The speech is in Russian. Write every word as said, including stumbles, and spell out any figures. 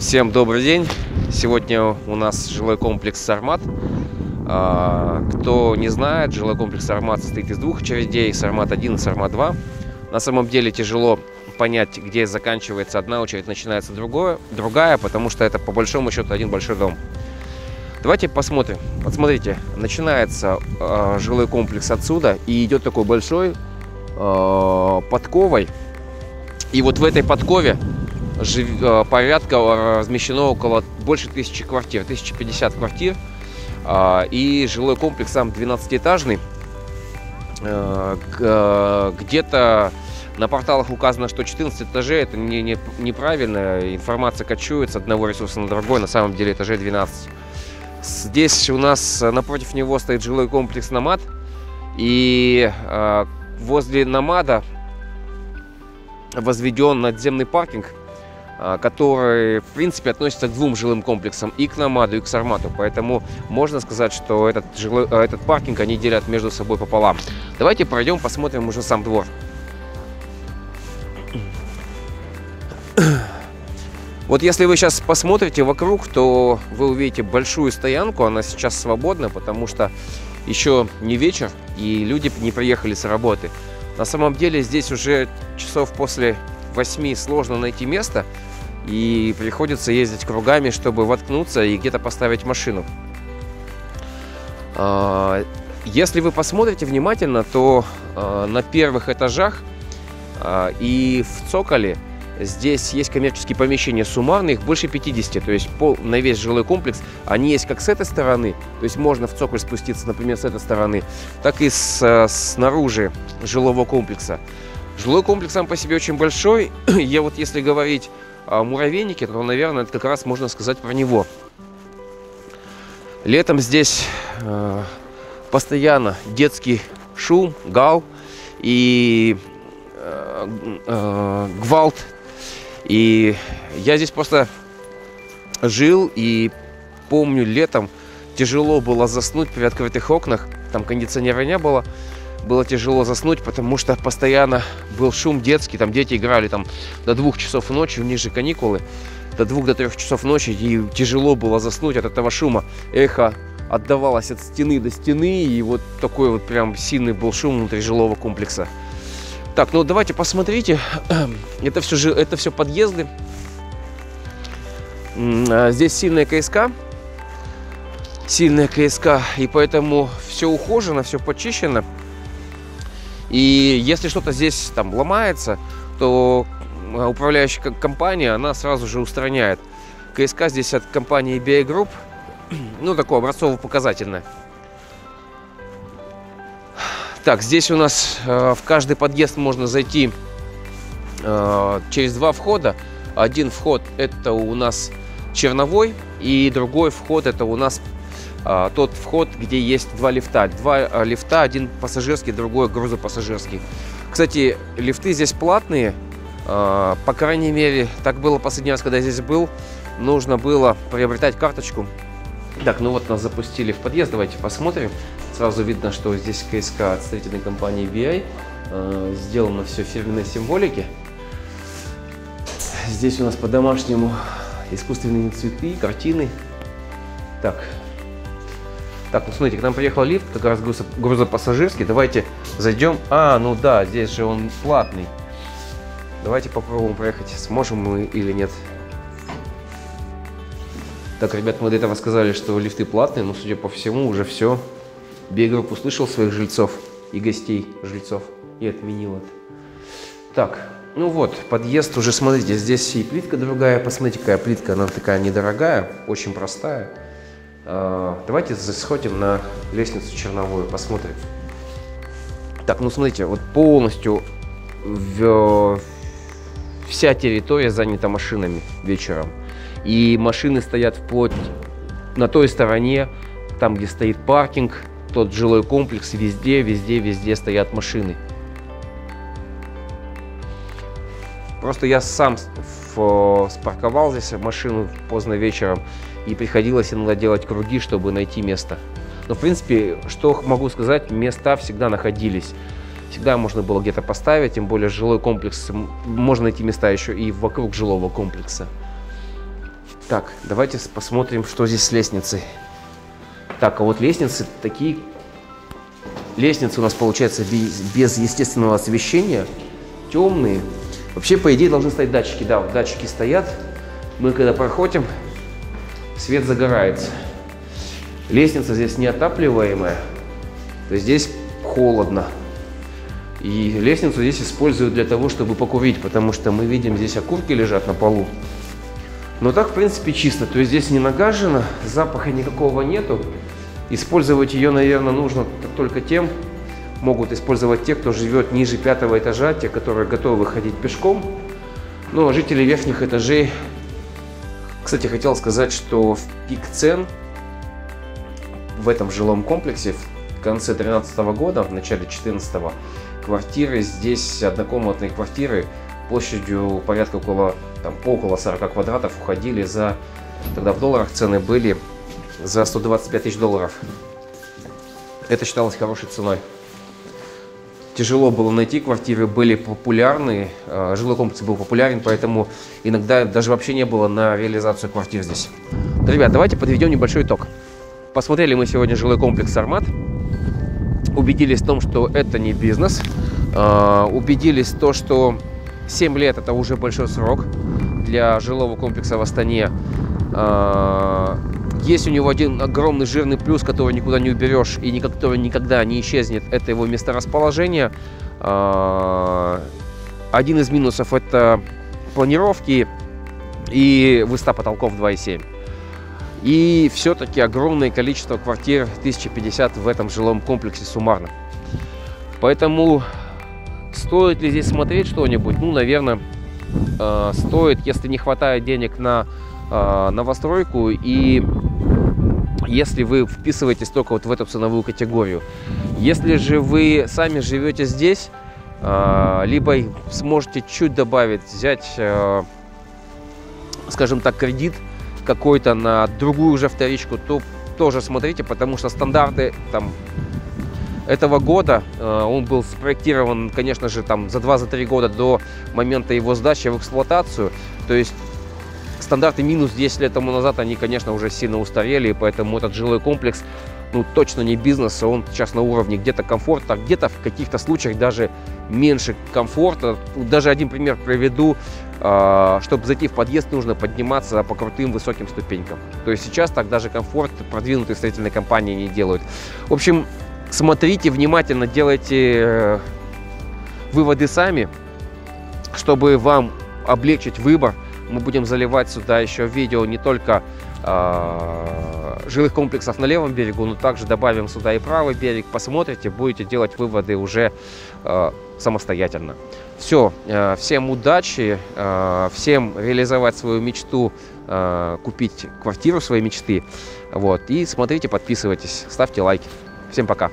Всем добрый день! Сегодня у нас жилой комплекс Сармат. Кто не знает, жилой комплекс Сармат состоит из двух очередей: Сармат один и Сармат два. На самом деле тяжело понять, где заканчивается одна очередь, начинается другое, другая, потому что это по большому счету один большой дом. Давайте посмотрим. Вот смотрите, начинается э, жилой комплекс отсюда и идет такой большой э, подковой. И вот в этой подкове жив, э, порядка размещено около больше тысячи квартир, тысяча пятьдесят квартир. Э, и жилой комплекс сам двенадцатиэтажный. Э, э, Где-то на порталах указано, что четырнадцать этажей. Это не, не, неправильно. Информация кочует с одного ресурса на другой. На самом деле этажей двенадцать. Здесь у нас напротив него стоит жилой комплекс Номад, и э, возле Номада возведен надземный паркинг, э, который в принципе относится к двум жилым комплексам, и к Номаду, и к Сармату, поэтому можно сказать, что этот, жилой, э, этот паркинг они делят между собой пополам. Давайте пройдем, посмотрим уже сам двор. Вот если вы сейчас посмотрите вокруг, то вы увидите большую стоянку, она сейчас свободна, потому что еще не вечер и люди не приехали с работы. На самом деле здесь уже часов после восьми сложно найти место, и приходится ездить кругами, чтобы воткнуться и где-то поставить машину. Если вы посмотрите внимательно, то на первых этажах и в цоколе здесь есть коммерческие помещения, суммарно их больше пятидесяти, то есть пол, на весь жилой комплекс. Они есть как с этой стороны, то есть можно в цоколь спуститься, например, с этой стороны, так и с, снаружи жилого комплекса. Жилой комплекс сам по себе очень большой. Я вот если говорить о муравейнике, то, наверное, это как раз можно сказать про него. Летом здесь э, постоянно детский шум, гал и э, э, гвалт. И я здесь просто жил и помню, летом тяжело было заснуть при открытых окнах, там кондиционера не было, было тяжело заснуть, потому что постоянно был шум детский, там дети играли там до двух часов ночи, у них же каникулы, до двух до трех часов ночи, и тяжело было заснуть от этого шума, эхо отдавалось от стены до стены, и вот такой вот прям сильный был шум внутри жилого комплекса. Так, ну давайте посмотрите, это все, это все подъезды, здесь сильная КСК, сильная КСК, и поэтому все ухожено, все почищено, и если что-то здесь там ломается, то управляющая компания, она сразу же устраняет. КСК здесь от компании би ай Group, ну такое образцово-показательное. Так, здесь у нас э, в каждый подъезд можно зайти э, через два входа. Один вход это у нас черновой, и другой вход это у нас э, тот вход, где есть два лифта. Два э, лифта, один пассажирский, другой грузопассажирский. Кстати, лифты здесь платные, э, по крайней мере, так было последний раз, когда я здесь был. Нужно было приобретать карточку. Так, ну вот нас запустили в подъезд, давайте посмотрим. Сразу видно, что здесь КСК от строительной компании би ай. Сделано все в фирменной символике. Здесь у нас по-домашнему искусственные цветы, картины. Так, так, ну смотрите, к нам приехал лифт, как раз грузопассажирский. Давайте зайдем. А, ну да, здесь же он платный. Давайте попробуем проехать, сможем мы или нет. Так, ребят, мы до этого сказали, что лифты платные, но, судя по всему, уже все. би ай Group услышал своих жильцов и гостей жильцов и отменил это. Так, ну вот, подъезд уже, смотрите, здесь и плитка другая. Посмотрите, какая плитка, она такая недорогая, очень простая. А, давайте сходим на лестницу черновую, посмотрим. Так, ну смотрите, вот полностью в... вся территория занята машинами вечером. И машины стоят вплоть на той стороне, там, где стоит паркинг. Тот жилой комплекс, везде, везде, везде стоят машины. Просто я сам спарковал здесь машину поздно вечером, и приходилось иногда делать круги, чтобы найти место. Но, в принципе, что могу сказать, места всегда находились. Всегда можно было где-то поставить, тем более жилой комплекс, можно найти места еще и вокруг жилого комплекса. Так, давайте посмотрим, что здесь с лестницей. Так, а вот лестницы такие... Лестницы у нас, получается, без, без естественного освещения. Темные. Вообще, по идее, должны стоять датчики. Да, вот датчики стоят. Мы, когда проходим, свет загорается. Лестница здесь неотапливаемая. То есть здесь холодно. И лестницу здесь используют для того, чтобы покурить, потому что мы видим, здесь окурки лежат на полу. Но так, в принципе, чисто. То есть здесь не нагажено, запаха никакого нету. Использовать ее, наверное, нужно только тем, могут использовать те, кто живет ниже пятого этажа, те, которые готовы ходить пешком. Ну, а жители верхних этажей... Кстати, хотел сказать, что в пик цен в этом жилом комплексе в конце две тысячи тринадцатого года, в начале две тысячи четырнадцатого, квартиры здесь, однокомнатные квартиры, площадью порядка около, там, по около сорока квадратов уходили за, тогда в долларах цены были за сто двадцать пять тысяч долларов. Это считалось хорошей ценой. Тяжело было найти, квартиры были популярны, жилой комплекс был популярен, поэтому иногда даже вообще не было на реализацию квартир здесь. Да, ребят, давайте подведем небольшой итог. Посмотрели мы сегодня жилой комплекс «Сармат», убедились в том, что это не бизнес, убедились в том, что семь лет – это уже большой срок для жилого комплекса в Астане. Есть у него один огромный жирный плюс, который никуда не уберешь и который никогда не исчезнет. Это его месторасположение. Один из минусов – это планировки и высота потолков два и семь. И все-таки огромное количество квартир, тысяча пятьдесят, в этом жилом комплексе суммарно. Поэтому стоит ли здесь смотреть что-нибудь? Ну, наверное, стоит, если не хватает денег на новостройку и если вы вписываетесь только вот в эту ценовую категорию. Если же вы сами живете здесь, либо сможете чуть добавить, взять, скажем так, кредит какой-то на другую уже вторичку, то тоже смотрите, потому что стандарты там этого года, он был спроектирован, конечно же, там за два-три года до момента его сдачи в эксплуатацию, то есть стандарты минус десять лет тому назад, они, конечно, уже сильно устарели, поэтому этот жилой комплекс, ну, точно не бизнес, он сейчас на уровне где-то комфорта, где-то в каких-то случаях даже меньше комфорта. Даже один пример приведу. Чтобы зайти в подъезд, нужно подниматься по крутым высоким ступенькам. То есть сейчас так даже комфорт продвинутые строительные компании не делают. В общем, смотрите внимательно, делайте выводы сами, чтобы вам облегчить выбор. Мы будем заливать сюда еще видео не только э, жилых комплексов на левом берегу, но также добавим сюда и правый берег. Посмотрите, будете делать выводы уже э, самостоятельно. Все, э, всем удачи, э, всем реализовать свою мечту, э, купить квартиру своей мечты. Вот, и смотрите, подписывайтесь, ставьте лайки. Всем пока!